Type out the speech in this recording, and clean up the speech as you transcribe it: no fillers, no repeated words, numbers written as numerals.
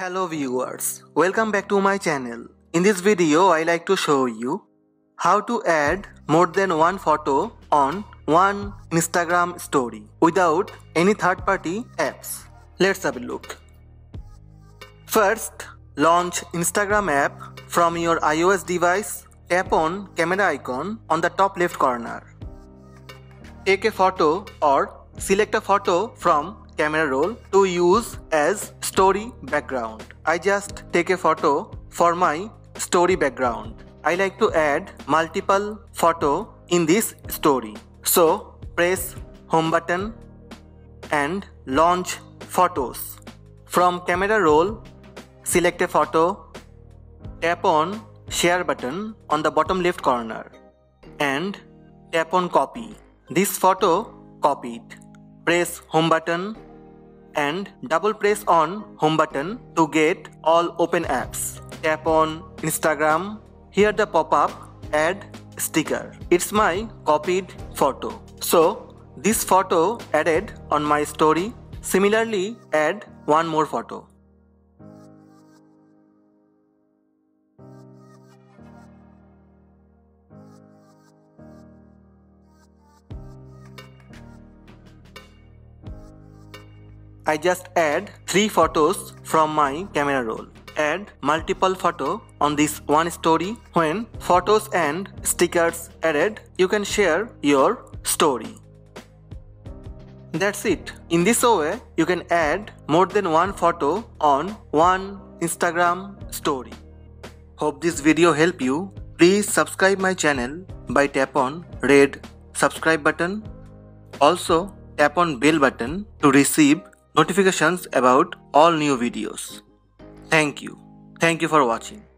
Hello viewers, welcome back to my channel. In this video, I like to show you how to add more than one photo on one Instagram story without any third-party apps. Let's have a look. First, launch Instagram app from your iOS device. Tap on camera icon on the top left corner. Take a photo or select a photo from camera roll to use as story background. I just take a photo for my story background. I like to add multiple photos in this story. So press home button and launch photos. From camera roll, select a photo, tap on share button on the bottom left corner and tap on copy. This photo copied. Press home button and double press on home button to get all open apps. Tap on Instagram. Here the pop-up add sticker. It's my copied photo. So this photo added on my story. Similarly, add one more photo. I just add 3 photos from my camera roll. Add multiple photo on this one story. When photos and stickers added, you can share your story. That's it. In this way, you can add more than one photo on one Instagram story. Hope this video helped you. Please subscribe my channel by tap on red subscribe button. Also tap on bell button to receive notifications about all new videos. Thank you. Thank you for watching.